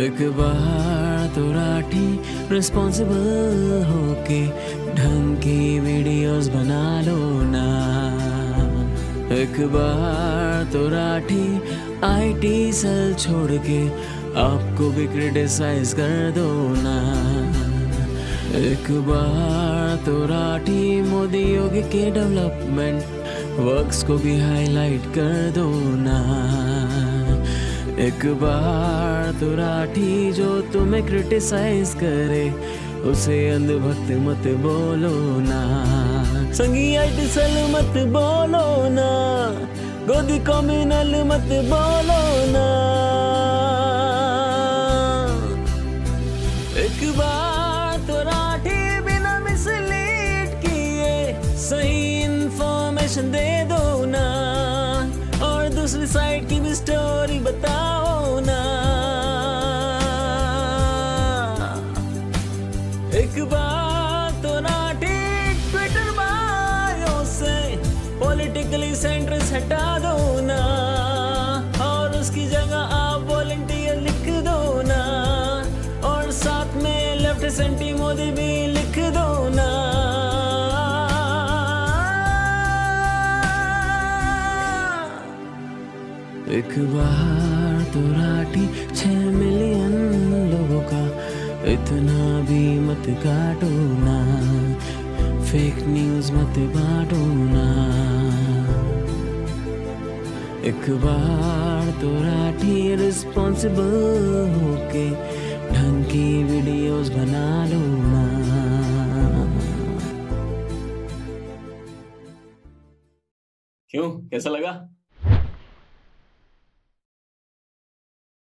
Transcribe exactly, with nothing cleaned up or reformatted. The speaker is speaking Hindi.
एक बार तो राठी रिस्पॉन्सिबल होके ढंग की वीडियोस बना लो ना। एक बार तो राठी आईटी सेल छोड़ के आपको भी क्रिटिसाइज कर दो ना। एक बार तो राठी मोदी योग के डेवलपमेंट वर्क्स को भी हाईलाइट कर दो ना। एक बार तो राठी जो तुम्हें क्रिटिसाइज करे उसे अंधभक्त मत बोलो ना। संगी आईटी सेल मत बोलो ना, गोदी कॉम्युनल मत बोलो ना। एक बार तो राठी बिना मिसलीड किए सही इंफॉर्मेशन दे दो ना, और दूसरी साइड की भी स्टोरी बताओ ना। एक बार तो राठी ट्विटर बायो से पॉलिटिकली सेंटर्स हटा दो ना, और उसकी जगह आप वॉलंटियर लिख दो ना, और साथ में लेफ्ट सेंटी मोदी भी लिख दो ना। एक बार तो राठी छह मिलियन लोगों का इतना भी मत काटो ना, फेक न्यूज मत बांटो ना। एक बार तो राठी रिस्पॉन्सिबल होके ढंग की वीडियोस बना लो ना। क्यों, कैसा लगा?